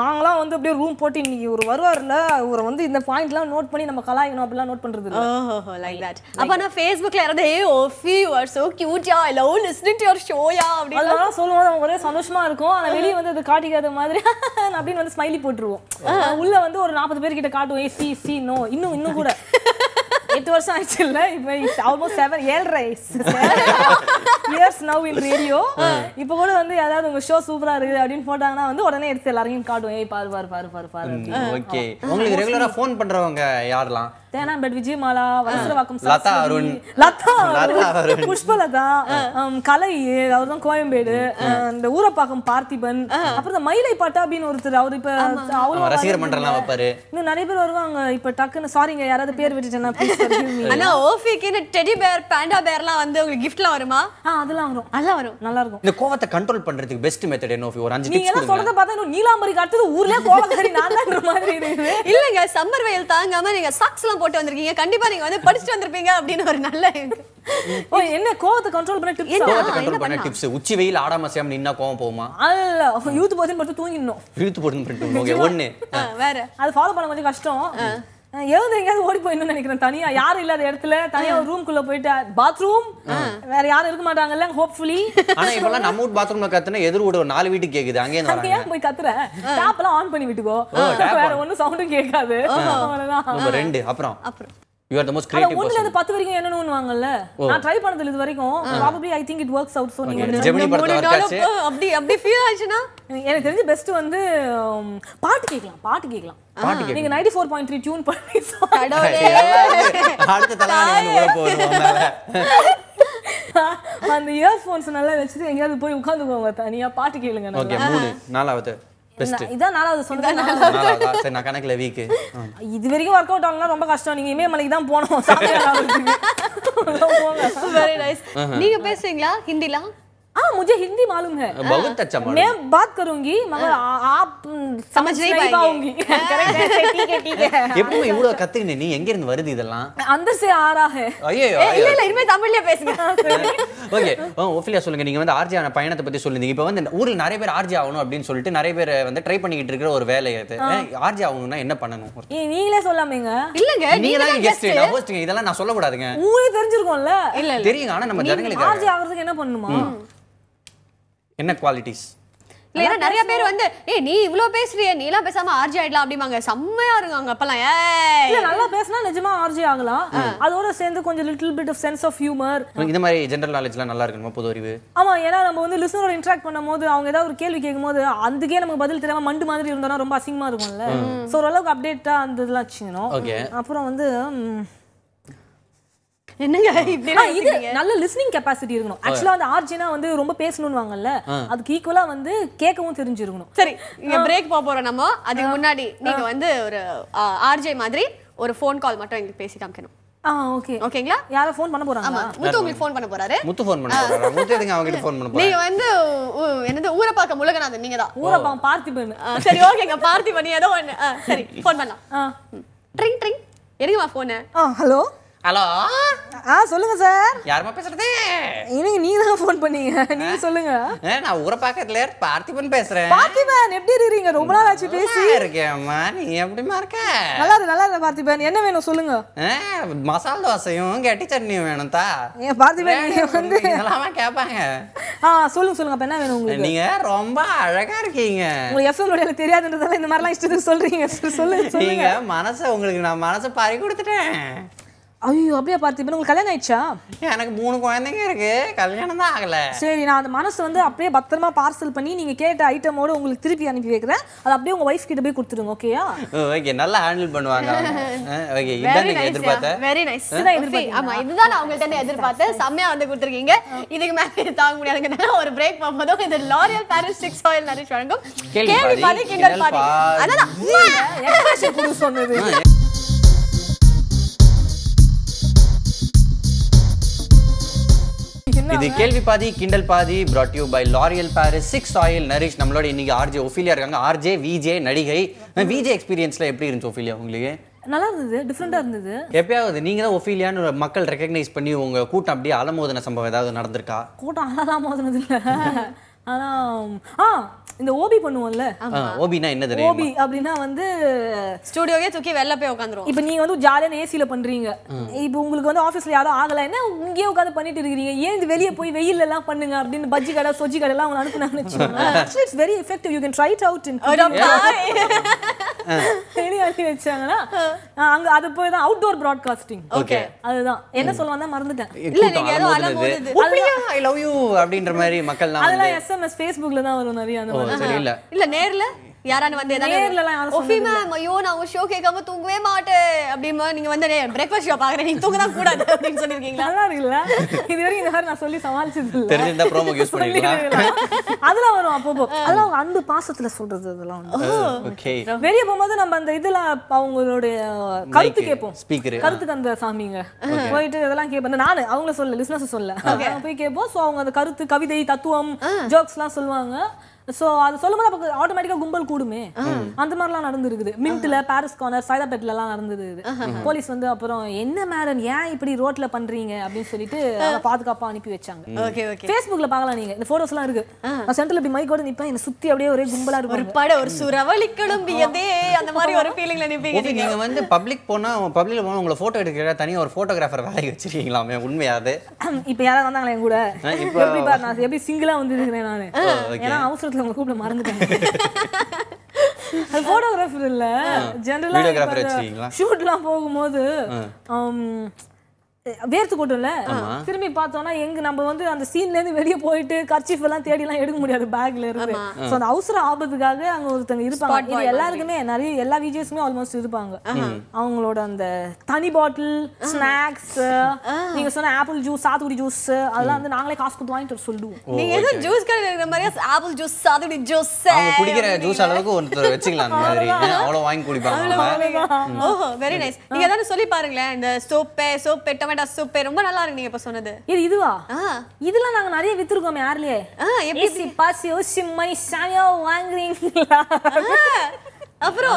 நாங்கலாம் வந்து அப்படியே ரூம் போட்டு இன்னைக்கு ஒரு வருவார்ல ஒரு வந்து இந்த பாயிண்ட்லாம் நோட் பண்ணி நம்ம கலாய்க்கணும் அப்படிலாம் நோட் பண்றது இல்ல. ஓஹோ லைக் தட். அப்ப நான் Facebookல இருந்து hey ஓஃபி you are so cute yeah I love listening to your show yeah அதெல்லாம் சொல்லுவோம். ஒரே சந்தோஷமா இருக்கும். ஆனா வெளியே வந்து அது காட்டிக்காத மாதிரி அப்படின்னு வந்து ஸ்மைலி போட்டுருவோம். உள்ள வந்து ஒரு நாற்பது பேர் கிட்ட காட்டுவோம். ஏ சி சி நோ இன்னும் இன்னும் கூட எட்டு வருஷம் ஆயிடுச்சு இல்ல, இப்போ ஆல்மோஸ்ட் செவன் ஏழரை இயர்ஸ் நவ் இன் ரேடியோ. இப்போ கூட வந்து ஏதாவது உங்க ஷோ சூப்பரா இருக்கு அப்படின்னு போட்டாங்கன்னா வந்து உடனே எடுத்து எல்லாரையும் காட்டுவோம். ஏய் பாரு பாரு பாரு பாரு பாரு. ஓகே உங்களுக்கு ரெகுலரா ஃபோன் பண்றவங்க யாரெல்லாம்? தேனா பட் விஜயமாலா, வனஸ்ரவாக்கம், லதா அருண், லதா லதா அருண், புஷ்பலதா, கலை அவர்தான் கோயம்பேடு, இந்த ஊரப்பாக்கம் பார்த்திபன், அப்புறம் இந்த மயிலை பட்டாபின்னு ஒருத்தர் அவர் இப்போ அவ்வளோ ரசிகர் மன்றலாம் வைப்பாரு. இன்னும் நிறைய பேர் வருவாங்க. இப்போ டக்குன்னு சாரிங்க யாராவது பேர் விட்டுட்டேன்னா ப்ளீஸ் ஃபர்கிவ் மீ. ஆனா ஓஃபிக்கு டெடி பேர் பாண்டா பேர்லாம் வந்து உங்களுக்கு கிஃப்ட்லாம் வருமா? ஆ அதெல்லாம் வரும். நல்லா வரும். நல்லா இருக்கும். இந்த கோவத்தை கண்ட்ரோல் பண்றதுக்கு பெஸ்ட் மெத்தட் என்ன ஓஃபி? ஒரு அஞ்சு டிப்ஸ் கொடுங்க. நீங்க சொல்றத பார்த்தா இன்னும் நீலாம்பரிக்கு அடுத்து ஊர்ல கோவக்காரி நான் தான்ன்ற மாதிரி இருக்கு. இல்லங்க சம்மர் வெயில் தாங்காம நீங்க சாக்ஸ்லாம் போட்டு வந்திருக்கீங்க. கண்டிப்பா நீங்க வந்து படிச்சிட்டு வந்திருப்பீங்க அப்படின்னு ஒரு நல்ல ஓ என்ன கோவத்தை கண்ட்ரோல் பண்ண டிப்ஸ்? கோவத்தை கண்ட்ரோல் பண்ண டிப்ஸ் உச்சி வெயில் ஆடாம சேம் நின்னா கோவம் போகுமா? இல்ல யூத் போர்டின் பட்டு தூங்கிடணும். யூத் போர்டின் பட்டு ஓகே ஒண்ணு வேற அது ஃபாலோ பண்ண கொஞ்சம் கஷ்டம். ஏதாவது எங்கேயாவது ஓடி போயிடணும்னு நினைக்கிறேன். தனியா யாரும் இல்லாத இடத்துல தனியா ஒரு ரூம்குள்ள போயிட்டு பாத்ரூம் வேற யாரும் இருக்க மாட்டாங்கல்ல ஹோப்ஃபுல்லி. ஆனா இப்பெல்லாம் நம்ம ஊர் பாத்ரூம்ல கத்துனா எதிர் ஊடு நாலு வீட்டு கேக்குது. அங்கே அங்கேயா போய் கத்துறேன். டாப் எல்லாம் ஆன் பண்ணி விட்டுக்கோ, வேற ஒன்னும் சவுண்டும் கேட்காது. அவ்வளவுதான். ரெண்டு அப்புறம் அப்புறம் you are the most creative person. ஒண்ணுல பத்து வரைக்கும் என்னன்னு வாங்கல நான் ட்ரை பண்ணது இது வரைக்கும். probably I think it works out. so நீங்க ஜெமினி படத்துல இருக்காச்சு அப்படி அப்படி ஃபீல் ஆச்சுனா எனக்கு தெரிஞ்சு பெஸ்ட் வந்து பாட்டு கேக்கலாம். பாட்டு கேக்கலாம் நீங்க தொண்ணூற்று நான்கு புள்ளி மூன்று டியூன் பண்ணி கடவுளே அடுத்த தலவாணி வந்து போறோம். அந்த இயர்ஃபோன்ஸ் நல்லா வச்சுட்டு எங்கேயாவது போய் உட்காந்துக்கோங்க, தனியா பாட்டு கேளுங்க. ஓகே, மூணு நாலாவது இதான் நாலாவது சொன்னேன். நான் கணக்கில் வீக்கு இது வரைக்கும் ஒர்க் அவுட் ஆகலாம் ரொம்ப கஷ்டம். நீங்கள் இமயமலைக்கு தான் போனோம். Very nice. நீங்கள் பேசுவீங்களா ஹிந்திலாம்? हाँ मुझे हिंदी मालूम है, बहुत अच्छा मालूम। मैं बात करूंगी मगर आप समझ नहीं पाएंगी। ठीक है ठीक है। ये पूरा इवड़ा कत्ती नहीं नहीं एंगेर न वर्दी दला। अंदर से आ रहा है। अये अये। नहीं नहीं इनमें तमिल ले पैसे। ओके ओफिलिया சொல்லுங்க நீங்க வந்து ஆர்ஜே ஆன பயணத்தை பத்தி சொல்லுங்க. இப்போ வந்து ஊர்ல நிறைய பேர் ஆர்ஜே ஆவணும் அப்படினு சொல்லிட்டு நிறைய பேர் வந்து ட்ரை பண்ணிட்டு இருக்கற ஒரு வேலை இது. ஆர்ஜே ஆவணும்னா என்ன பண்ணணும்? நீங்களே சொல்லாமேங்க. இல்லங்க நீங்க தான் கெஸ்ட். நான் ஹோஸ்ட். இதெல்லாம் நான் சொல்ல கூடாதுங்க. உங்களுக்கு தெரிஞ்சிருக்கும்ல. இல்ல தெரியும். ஆனா நம்ம ஜனங்களுக்கு ஆர்ஜே ஆகிறதுக்கு என்ன பண்ணணுமா? என்ன குவாலிட்டிஸ்? இல்ல நிறைய பேர் வந்து ஏய் நீ இவ்ளோ பேசுறியே நீ எல்லாம் பேசாம ஆர்ஜே ஆயிடலாம் அப்படிமாங்க. செம்மையா இருக்காங்க அப்பலாம். ஏய் இல்ல நல்லா பேசினா நிஜமா ஆர்ஜே ஆகலாம். அதோட சேர்ந்து கொஞ்சம் little bit of sense of humour. இந்த மாதிரி ஜெனரல் நாலேஜ்லாம் நல்லா இருக்குமா பொது அறிவு? ஆமா, ஏன்னா நம்ம வந்து லிசனரோட இன்டராக்ட் பண்ணும்போது அவங்க ஏதாவது ஒரு கேள்வி கேட்கும்போது அதுக்கே நமக்கு பதில் தெரியாம மண்டு மாதிரி இருந்தோம்னா ரொம்ப அசிங்கமா இருக்கும்ல. சோ ஓரளவுக்கு அப்டேட்டா அந்த இதெல்லாம் வச்சுக்கணும். அப்புறம் வந்து என்னங்க இப்படினா இது நல்ல லிசனிங் கெபாசிட்டி இருக்கணும். एक्चुअली அந்த ஆர்ஜினா வந்து ரொம்ப பேசணும்னு வாங்கல்ல, அதுக்கு ஈக்குவலா வந்து கேட்கவும் தெரிஞ்சிருக்கணும். சரி, இங்க பிரேக் போறோம். நம்ம அதுக்கு முன்னாடி நீங்க வந்து ஒரு ஆர்ஜே மாதிரி ஒரு ஃபோன் கால் மட்டும் எங்களுக்கு பேசி காமிக்கணும். ஆ ஓகே. ஓகேங்களா? யாரோ ஃபோன் பண்ண போறாங்க. முத்து உங்களுக்கு ஃபோன் பண்ண போறாரு. முத்து ஃபோன் பண்ண போறாரு. முத்து எதுங்க அவங்க கிட்ட ஃபோன் பண்ண போறாரு? நீங்க வந்து என்னது ஊரபாக்க முலகநாதன் நீங்க தான். ஊரபாக்க பார்த்திபன். சரி ஓகேங்க, பார்த்திபன் ஏதோ ஒன்னு. சரி ஃபோன் பண்ணலாம். ட்ரிங் ட்ரிங் எதுக்குமா ஃபோன்? ஆ ஹலோ ஹலோ. ஆ சொல்லுங்க சார். யாரமா பேசுறது? எனக்கு நீங்க தான் ஃபோன் பண்ணீங்க. நீங்க சொல்லுங்க. நான் ஊரபாக்கத்துல பார்த்திபன் பேசுறேன். பார்த்திபன் எப்படி இருக்கீங்க? ரொம்ப நாள் ஆச்சு பேசி. இருக்கேம்மா, நீ எப்படிமா இருக்க? நல்லா இருக்கு நல்லா இருக்கு பார்த்திபன். என்ன வேணும் சொல்லுங்க? மசால் தோசையும் கெட்டி சட்னியும் வேணும் தா. ஏன் பார்த்திபன் நீங்க வந்து எல்லாமே கேட்பாங்க. ஆ சொல்லுங்க சொல்லுங்க. அப்ப என்ன வேணும் உங்களுக்கு? நீங்க ரொம்ப அழகா இருக்கீங்க. உங்களுக்கு எஃப்எம் ரோடல தெரியாதுன்றதால இந்த மாதிரிலாம் இஷ்டத்துக்கு சொல்றீங்க. சொல்லுங்க சொல்லுங்க. நீங்க மனசை உங்களுக்கு நான் மனசை பறி கொடுத்துட்டேன். ஐயோ அப்படியே பார்த்திபன், உங்களுக்கு கல்யாணம் ஆயிடுச்சா? எனக்கு மூணு குழந்தைங்க இருக்கு, கல்யாணம் தான் ஆகல. சரி, நான் அந்த மனசு வந்து அப்படியே பத்திரமா பார்சல் பண்ணி நீங்க கேட்ட ஐட்டமோட உங்களுக்கு திருப்பி அனுப்பி வைக்கிறேன். அது அப்படியே உங்க வைஃப் கிட்ட போய் கொடுத்துருங்க. ஓகேயா? ஓகே, நல்லா ஹேண்டில் பண்ணுவாங்க. ஓகே, இதானே எதிர்பார்த்தேன். Very nice. இதான் எதிர்பார்த்தேன். ஆமா, இதுதான் நான் உங்கள்ட்ட எதிர்பார்த்தேன். செம்மையா வந்து கொடுத்துருக்கீங்க. இதுக்கு மேல தாங்க முடியாதுங்க. ஒரு பிரேக் போறோம். இது L'Oreal Paris Six Oil Nourish வழங்கும் கேள்வி பாதி கிண்டல் பாதி. அதான் எக்ஸ்பிரஷன் குடு சொன்னது. இது கேள்வி பாதி கிண்டல் பாதி brought you by L'Oreal Paris six Oil Nourish. நம்மளோட இன்னைக்கு ஆர்ஜே ஒஃபீலியா இருக்காங்க. ஆர்ஜே விஜே நடிகை. விஜே எக்ஸ்பீரியன்ஸ்ல எப்படி இருந்துச்சு ஒஃபீலியா உங்களுக்கு? நல்லா இருந்தது, டிஃப்ரெண்டா இருந்தது. எப்பயாவது நீங்க தான் ஒஃபீலியான்னு மக்கள் ரெகக்னைஸ் பண்ணி உங்க கூட்டம் அப்படியே அலமோதன சம்பவம் ஏதாவது நடந்திருக்கா? கூட்டம் அலமோதனது இல்ல, ஆனா ஆ இந்த ஓபி பண்ணுவோம்ல. ஓபினா என்ன தெரியும்? ஓபி அப்படினா வந்து ஸ்டுடியோவே தூக்கி வெல்ல போய் உட்கார்ந்துறோம். இப்போ நீங்க வந்து ஜாலியா ஏசில பண்றீங்க. இப்போ உங்களுக்கு வந்து ஆபீஸ்ல யாரோ ஆகல என்ன இங்கேயே உட்கார்ந்து பண்ணிட்டு இருக்கீங்க. ஏன் இது வெளிய போய் வெயில்ல எல்லாம் பண்ணுங்க அப்படினு பஜ்ஜி கடை சொஜி கடை எல்லாம் உங்களுக்கு அனுப்புனாங்க வெச்சுங்க. It's very effective, you can try it out. சரி ஆட்டி வெச்சாங்களா அங்க. அது போய் தான் அவுட்டோர் பிராட்காஸ்டிங். ஓகே, அதுதான் என்ன சொல்லுவாங்க மறந்துட்டேன். இல்ல நீங்க ஏதோ அலமோது அப்படியே ஐ லவ் யூ அப்படின்ற மாதிரி மக்கள் நான் அதெல்லாம் எஸ்எம்எஸ் Facebookல தான் வரும் நிறைய. அந்த இல்ல இல்ல நேர்ல யாரான வந்து ஏதாவது நேர்லலாம் யாரோ ஓஃபிமா மயோ நான் ஒரு ஷோ கேட்காம தூங்கவே மாட்டேன் அப்படிமா நீங்க வந்து பிரேக்ஃபாஸ்ட் ஷோ பாக்குறேன் நீ தூங்க தான் கூடாது அப்படினு சொல்லிருக்கீங்களா? நல்லா இருக்குல. இதுவரை இந்த மாதிரி நான் சொல்லி சமாளிச்சது இல்ல. தெரிஞ்சிருந்தா ப்ரோமோ யூஸ் பண்ணிருக்கலாம். அதெல்லாம் வரும் அப்பப்போ. அதெல்லாம் அன்பு பாசத்துல சொல்றது. அதெல்லாம் ஓகே. வெளிய போகும்போது நம்ம அந்த இதெல்லாம் அவங்களோட கருத்து கேப்போம். கருத்துக்கு அந்த சாமிங்க போயிட்டு இதெல்லாம் கேப்ப நான் அவங்கள சொல்ல லிசனர்ஸ் சொல்ல போய் கேப்போம். சோ அவங்க அந்த கருத்து கவிதை தத்துவம் ஜோக்ஸ்லாம் சொல்வாங்க. சோ அது சொல்லும்போது அப்ப ஆட்டோமேட்டிக்கா கும்பல் கூடுமே. அந்த மாதிரிலாம் நடந்துருக்குது. மின்ட்ல பாரிஸ் கார்னர் சைதாபேட்ல எல்லாம் நடந்துருக்குது. போலீஸ் வந்து அப்புறம் என்ன மேடம் ஏன் இப்படி ரோட்ல பண்றீங்க அப்படின்னு சொல்லிட்டு அதை பாதுகாப்பா அனுப்பி வச்சாங்க. பேஸ்புக்ல பாக்கலாம் நீங்க. இந்த போட்டோஸ் எல்லாம் இருக்கு. நான் சென்டர்ல இப்படி மைக்கோட நிப்பேன். என்னை சுத்தி அப்படியே ஒரே கும்பலா இருக்கு. ஒரு பட ஒரு சுரவழி கிளம்பியதே அந்த மாதிரி ஒரு ஃபீலிங்ல நிப்பீங்க. நீங்க வந்து பப்ளிக் போனா பப்ளிக்ல போனா உங்களை போட்டோ எடுக்கிற தனியா ஒரு போட்டோகிராஃபர் வேலை வச்சிருக்கீங்களாமே உண்மையா? அது இப்ப யாராவது வந்தாங்களே என் கூட எப்படி பாரு நான் எப்படி சிங்கிளா வந்து இருக்கிறேன் நானு. ஏன்னா அவசர கூப்பிட மறந்துட்டாங்க. போட்டோகிராஃபர் இல்ல, ஜெனரலா ஷூட்லாம் போகும்போது வேர்த்து கொட்டும்ல, திரும்பி பார்த்தோம்னா எங்க நம்ம வந்து அந்த சீன்ல இருந்து வெளியே போயிட்டு கர்ச்சீஃப் எல்லாம் தேடி எல்லாம் எடுக்க முடியாது பேக்ல இருந்து. சோ அந்த அவசர ஆபத்துக்காக அங்க ஒருத்தங்க இருப்பாங்க. இது எல்லாருக்குமே நிறைய எல்லா விஜேஸ்மே ஆல்மோஸ்ட் இருப்பாங்க. அவங்களோட அந்த தனி பாட்டில் ஸ்நாக்ஸ், நீங்க சொன்ன ஆப்பிள் ஜூஸ், சாத்துக்குடி ஜூஸ் அதெல்லாம் வந்து நாங்களே காசு கொடுத்து வாங்கிட்டு சொல்லுவோம். நீங்க ஏதோ ஜூஸ் கடையில இருக்கிற மாதிரியா ஆப்பிள் ஜூஸ் சாத்துக்குடி ஜூஸ் குடிக்கிற ஜூஸ் அளவுக்கு ஒருத்தர் வச்சுக்கலாம் அந்த மாதிரி, அவ்வளவு வாங்கி குடிப்பாங்க. ஓஹோ, வெரி நைஸ். நீங்க ஏதாவது சொல்லி பாருங்களேன், இந்த சோப்பே சோப்பே ரொம்ப நல்லா இருக்கு. நீங்க இப்ப சொன்னது இது இதுவா? இதெல்லாம் நாங்க நிறைய வித்துருக்கோம். யார்லயே எப்படி பாசியோ சிம்மை சாயோ வாங்குறீங்களா? அப்புறம்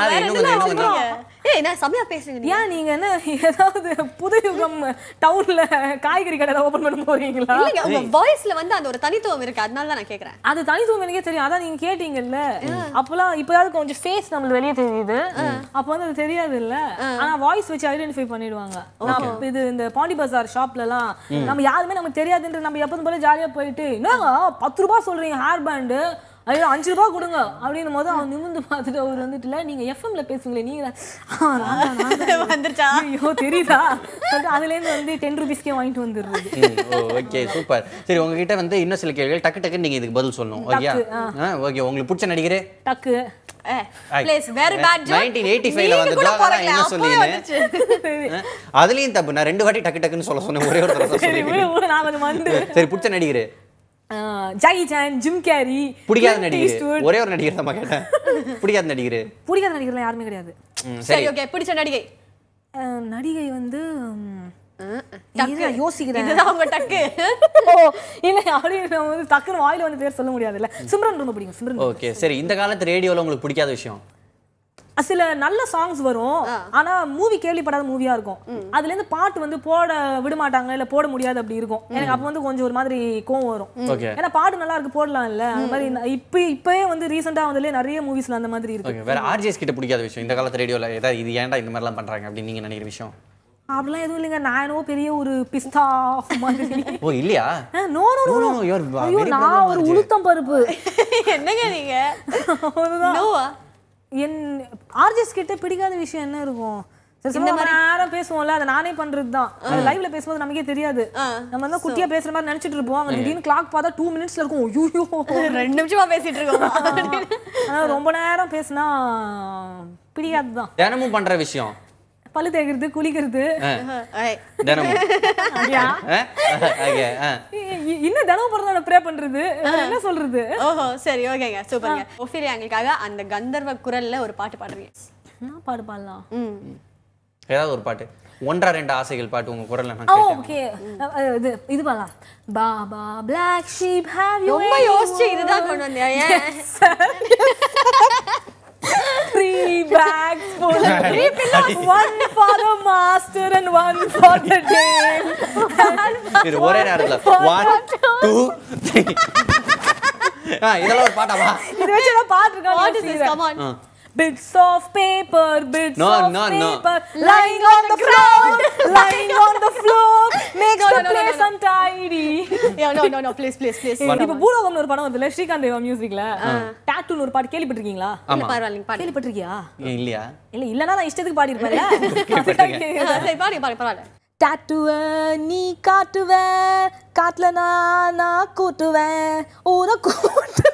புதுயுகம் டவுன்ல காய்கறி கடை ஓபன் பண்ண போறீங்களா? உங்க வாய்ஸ்ல வந்து அந்த ஒரு தனித்துவம் இருக்கு, அதனால தான் நான் கேக்குறேன். அது தனித்துவம் எனக்கே தெரியும், அதான் நீங்க கேட்டீங்கல்ல. அப்பெல்லாம் இப்பயாவது கொஞ்சம் ஃபேஸ் நம்மளுக்கு வெளியே தெரியுது, அப்ப வந்து அது தெரியாது இல்ல. ஆனா வாய்ஸ் வச்சு ஐடென்டிஃபை பண்ணிடுவாங்க. இது இந்த பாண்டி பஜார் ஷாப்ல எல்லாம் நம்ம யாருமே நமக்கு தெரியாதுன்ற நம்ம எப்போதும் போல ஜாலியா போயிட்டு என்னங்க பத்து ரூபாய் சொல்றீங்க ஹேர் பேண்டு, ஐயோ அஞ்சு ரூபா கொடுங்க அப்படின்னும் போது அவன் நிமிந்து பார்த்துட்டு அவர் வந்துட்டுல நீங்க எஃப்எம்ல பேசுங்களே நீங்க வந்துருச்சா ஐயோ தெரியுதா அதுலேருந்து வந்து டென் ருபீஸ்க்கே வாங்கிட்டு வந்துடுறது. Okay super. சரி, உங்ககிட்ட வந்து இன்னும் சில கேள்விகள் டக்கு டக்கு நீங்க இதுக்கு பதில் சொல்லணும். ஓகே ஓகே உங்களுக்கு பிடிச்ச நடிகரே டக்கு please very bad joke nineteen eighty ஃபைவ்ல வந்து ஜோக் என்ன சொல்லுவீங்க? அதுலயும் தப்பு, நான் ரெண்டு வாட்டி டக்கு டக்குன்னு சொல்ல சொன்னேன், ஒரே ஒரு தடவை சொல்லிட்டீங்க. நான் கொஞ்சம் வந்து சரி, பிடிச்ச நடிகரே ஜெயிச்சான் ஜிம் கேரி. பிடிக்காத நடிகர் ஒரே ஒரு நடிகர் தான் கேட்டேன். பிடிக்காத நடிகர் பிடிக்காத நடிகர்லாம் யாருமே கிடையாது. சரி ஓகே, பிடிச்ச நடிகை நடிகை வந்து யோசிக்கிறேன் டக்குன்னு வாயில வந்து பேர் சொல்ல முடியாதுல்ல. சிம்ரன் ரொம்ப பிடிக்கும். சிம்ரன் ஓகே. சரி, இந்த காலத்து ரேடியோல உங்களுக்கு பிடிக்காத விஷயம்? சில நல்ல சாங்ஸ் வரும், ஆனா மூவி கேள்விப்படாத மூவியா இருக்கும். அதுல இருந்து பாட்டு வந்து போட விடமாட்டாங்க இல்ல போட முடியாது அப்படி இருக்கும். எனக்கு அப்ப வந்து கொஞ்சம் ஒரு மாதிரி கோவம் வரும், ஏன்னா பாட்டு நல்லா இருக்கு போடலாம் இல்ல. அந்த மாதிரி இப்ப இப்பவே வந்து ரீசெண்டா வந்துல நிறைய மூவிஸ்ல அந்த மாதிரி இருக்கு. வேற ஆர்ஜேஸ் கிட்ட பிடிக்காத விஷயம் இந்த காலத்து ரேடியோல ஏதாவது இது ஏன்டா இந்த மாதிரிலாம் பண்றாங்க அப்படின்னு நீங்க நினைக்கிற விஷயம்? அப்படிலாம் எதுவும் இல்லைங்க. நான் என்னவோ பெரிய ஒரு பிஸ்தா மாதிரி. ஓ இல்லையா? No no no no you are very good. நான் ஒரு உளுத்தம் பருப்பு. என்னங்க நீங்க நோவா? என் ஆர்ஜிஸ் கிட்ட பிடிக்காத விஷயம் என்ன இருக்கும்? இந்த மாதிரி யாரும் பேசுவோம்ல, அதை நானே பண்றது தான். லைவ்ல பேசும்போது நமக்கே தெரியாது, நம்ம வந்து குட்டியா பேசுற மாதிரி நினைச்சிட்டு இருப்போம். திடீர்னு கிளாக் பார்த்தா டூ மினிட்ஸ்ல இருக்கும், ஐயோ ரெண்டு நிமிஷமா பேசிட்டு இருக்கோம். ரொம்ப நேரம் பேசினா பிடிக்காதுதான். தினமும் பண்ற விஷயம் பல்லு தேய்க்கிறது, குளிக்கிறது. இன்னும் தினமும் பிறந்த ப்ரே பண்றது, என்ன சொல்றது? ஓஹோ சரி ஓகேங்க சூப்பர்ங்க. ஒஃபீலியா எங்களுக்காக அந்த கந்தர்வ குரல்ல ஒரு பாட்டு பாடுறீங்க, என்ன பாடு பாடலாம்? ஏதாவது ஒரு பாட்டு, ஒன்றா ரெண்டு ஆசைகள் பாட்டு உங்க குரல்ல நான் கேட்டேன். ஓகே இது இது பாடலாம். Baba Black Sheep have you. ரொம்ப யோசிச்சு இதுதான் கொண்டு வந்தியா? ஏன் three bags full of three pillows, one for the master and one for the dame. இது ஒரே நேரத்துல one two three. ஆ இதெல்லாம் ஒரு பாட்டா? வா இது வெச்சல பாட்டு இருக்கா? What is this? Come on. Bits of paper, bits no, of no, paper no. lying on the floor, lying on the floor makes no, no, the place no, no, no. untidy. Yeah, no no no please please please. இப்போ பூலோகம்னு ஒரு படம் வந்துல, ஸ்ரீகாந்த் தேவா மியூசிக்ல tattoo ஒரு பாட்டு கேள்விப்பட்டிருக்கீங்களா? இல்ல பரவாயில்லை. பாட்டு கேள்விப்பட்டிருக்கியா? இல்லையா? இல்ல இல்லனா நான் இஷ்டத்துக்கு பாடி இருப்பேன்ல. சரி பாடி பாடி பரவாயில்லை. டாட்டுவ நீ காட்டுவ, காட்டல நான் நான் கூட்டுவேன், ஊர கூட்டு.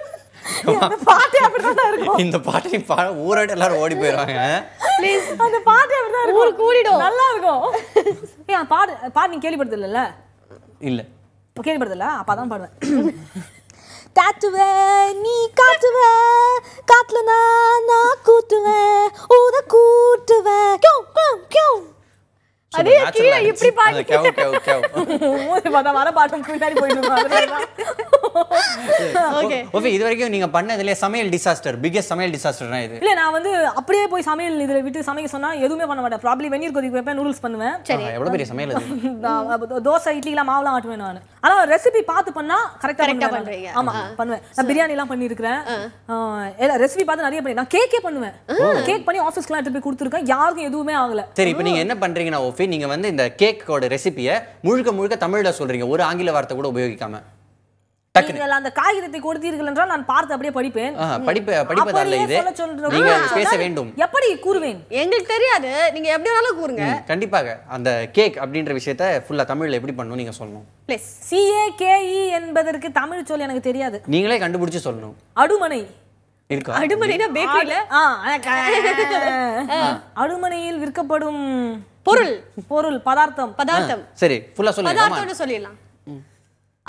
இந்த பாட்டு அப்படிதான் இருக்கும். இந்த பாட்டை பாட ஊரோட எல்லாரும் ஓடி போயிடுவாங்க. ப்ளீஸ் அந்த பாட்டு அப்படிதான் இருக்கும், ஊர் கூடிடும், நல்லா இருக்கும். ஏ பாடு பாடு. நீ கேள்விப்படுறது இல்ல? இல்ல கேள்விப்படுறது இல்ல, அப்பதான் பாடுவேன். டாட்டுவே நீ காட்டுவே, காட்டுல நான் நான் கூட்டுவே, ஊத கூட்டுவே கம் கம் கம். அதே கீழே இப்படி பாட்டு கேவ் கேவ் கேவ் மூணு பாட வர பாட்டம் பின்னாடி போயிடுமா? Okay okay. இது வரைக்கும் நீங்க பண்ணதுல சமையல் டிசாஸ்டர், பிகெஸ்ட் சமையல் டிசாஸ்டர்னா இது? இல்ல நான் வந்து அப்படியே போய் சமையல் இதுல விட்டு சமைக்க சொன்னா எதுவுமே பண்ண மாட்டேன். ப்ராபபிலி வெந்நீர் கொதிக்க வைப்பேன், நூடுல்ஸ் பண்ணுவேன். சரி எவ்வளவு பெரிய சமையல் அது? தோசை இட்லிலாம் மாவுலாம் ஆட்டுவேன் நான். ஆனா ரெசிபி பார்த்து பண்ணா கரெக்ட்டா கரெக்ட்டா பண்றீங்க? ஆமா பண்ணுவேன். நான் பிரியாணி எல்லாம் பண்ணி இருக்கேன், இல்ல ரெசிபி பார்த்து நிறைய பண்ணி. நான் கேக்கே பண்ணுவேன், கேக் பண்ணி ஆபீஸ்க்குலாம் எடுத்து போய் கொடுத்துருக்கேன், யாருக்கும் எதுவுமே ஆகல. சரி இப்போ நீங்க என்ன பண்றீங்கன்னா நீங்க வந்து இந்த கேக்கோட ரெசிபியை முழுக்க முழுக்க தமிழ்ல சொல்றீங்க, ஒரு ஆங்கில வார்த்தை கூட உபயோகிக்காம. நீங்கள் அந்த காகிதத்தை கொடுத்தீர்கள் என்றால் நான் பார்த்து அப்படியே படிப்பேன். படிப்ப படிப்பதல்ல இது. நீங்க பேச வேண்டும். எப்படி கூறுவேன்? எங்களுக்கு தெரியாது. நீங்க எப்படி வேணாலும் கூறுங்க. கண்டிப்பாக அந்த கேக் அப்படின்ற விஷயத்தை ஃபுல்லா தமிழ்ல எப்படி பண்ணனும் நீங்க சொல்லணும். Please. C A K E என்பதற்கு தமிழ் சொல் எனக்கு தெரியாது. நீங்களே கண்டுபிடிச்சு சொல்லணும். அடுமனை இருக்கா? அடுமனைனா பேக்கரில? ஆ. அடுமனையில் விற்கப்படும் பொருள் பொருள் பதார்த்தம் பதார்த்தம். சரி, ஃபுல்லா சொல்லுங்க. பதார்த்தம்னு சொல்லிரலாம்.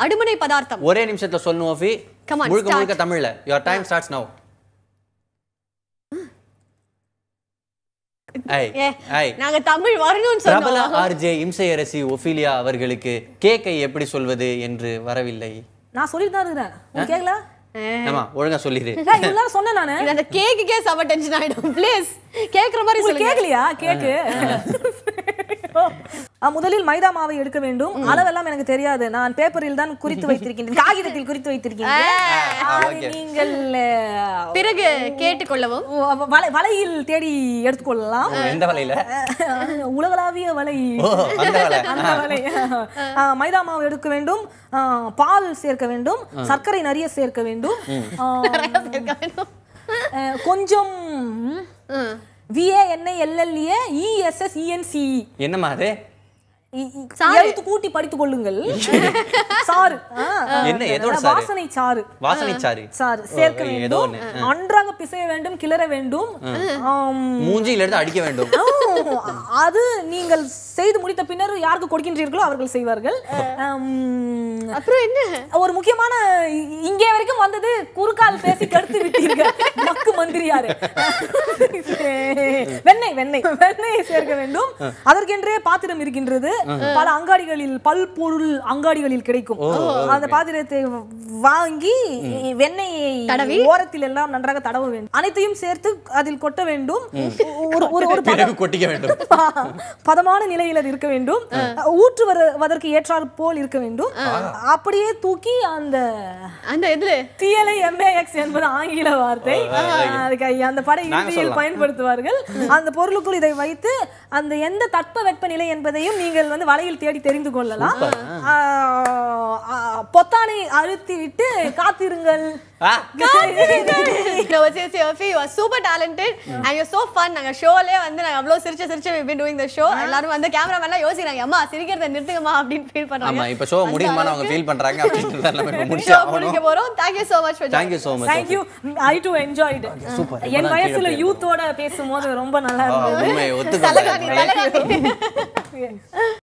அடுமனை பதார்த்தம் ஒரே நிமிஷத்துல சொல்லணும். ஆஃபி முழுக்க முழுக்க தமிழ்ல. your time starts now. ஐ ஐ நாங்க தமிழ் வரணும்னு சொன்னோம். பிரபல ஆர்ஜே இம்சையரசி ஒஃபீலியா அவர்களுக்கு கேக்கை எப்படி சொல்வது என்று வரவில்லை. நான் சொல்லிட்டு தான் இருக்கேன். உங்களுக்கு கேக்கல? ஆமா, ஒழுங்கா சொல்லிரு. எல்லாரும் சொன்ன நானே இந்த கேக்குக்கே சவ டென்ஷன் ஆயிடும். ப்ளீஸ் கேக்குற மாதிரி சொல்லுங்க. கேக்கலையா? கேக்கு முதலில் மைதா மாவை எடுக்க வேண்டும். அளவெல்லாம் எனக்கு தெரியாது. நான் பேப்பரில் தான் குறித்து வைத்திருக்கின்றேன், காகிதத்தில் குறித்து வைத்திருக்கின்றேன். நீங்கள் பிறகு கேட்டுக்கொள்ளவும் வலையில் தேடி எடுத்துக்கொள்ளலாம். எந்த வலையில? உலகளாவிய வலை. மைதா மாவு எடுக்க வேண்டும், பால் சேர்க்க வேண்டும், சர்க்கரை நிறைய சேர்க்க வேண்டும், கொஞ்சம் என்னமா அது கூட்டி படித்துக் கொள்ளுங்கள். சாறு வாசனை சாறு வாசனை சாறு சாறு சேர்க்க வேண்டும். நன்றாக பிசைய வேண்டும், கிளற வேண்டும், மூஞ்சியில இருந்து அடிக்க வேண்டும். அது நீங்கள் செய்து முடித்த பின்னர் யாருக்கு கொடுக்கின்றீர்களோ அவர்கள் செய்வார்கள். அப்புறம் என்ன ஒரு முக்கியமான இங்கே வரைக்கும் வந்தது குறுக்கால் பேசி கடுத்து விட்டீர்கள். மக்கு மந்திரியாரு வெண்ணெய் வெண்ணெய் வெண்ணெய் சேர்க்க வேண்டும். அதற்கென்றே பாத்திரம் இருக்கின்றது. பல அங்காடிகளில் பல்பொருள் அங்காடிகளில் கிடைக்கும். அந்த பாத்திரத்தை வாங்கி வெண்ணெயை ஓரத்தில் எல்லாம் நன்றாக தடவ வேண்டும். அனைத்தையும் சேர்த்து அதில் கொட்ட வேண்டும். ஒரு ஒரு பதமான நிலையில் இருக்க வேண்டும். ஊற்று வருவதற்கு ஏற்றார் போல் இருக்க வேண்டும். அப்படியே தூக்கி அந்த அந்த இதுல டிஎல்ஐ எம்ஏஎக்ஸ் என்பது ஆங்கில வார்த்தை. அந்த படை இந்தியில் பயன்படுத்துவார்கள். அந்த பொருளுக்குள் இதை வைத்து அந்த எந்த தட்ப வெப்பநிலை என்பதையும் நீங்கள் வந்து வலையில் தேடி தெரிந்து கொள்ளலாம். பொத்தானை அழுத்தி விட்டு காத்திருங்கள். Super talented and you so fun. நாங்க ஷோலே வந்து நாங்க அவ்வளவு சிரிச்சு சிரிச்சு we've been doing the show. எல்லாரும் வந்து கேமராமேன்லாம் யோசிக்கிறாங்க, அம்மா சிரிக்கிறத நிறுத்துங்கம்மா அப்படினு ஃபீல் பண்றாங்க. ஆமா, இப்ப ஷோ முடியுமான்னு அவங்க ஃபீல் பண்றாங்க அப்படின்றத எல்லாமே இப்ப முடிச்சு ஆகணும். Thank you so much for joining. Thank you so much. Thank you. I too enjoyed. Super. என் வயசுல யூத்தோட பேசும்போது ரொம்ப நல்லா இருந்துது. உண்மை ஒத்துக்கறேன்.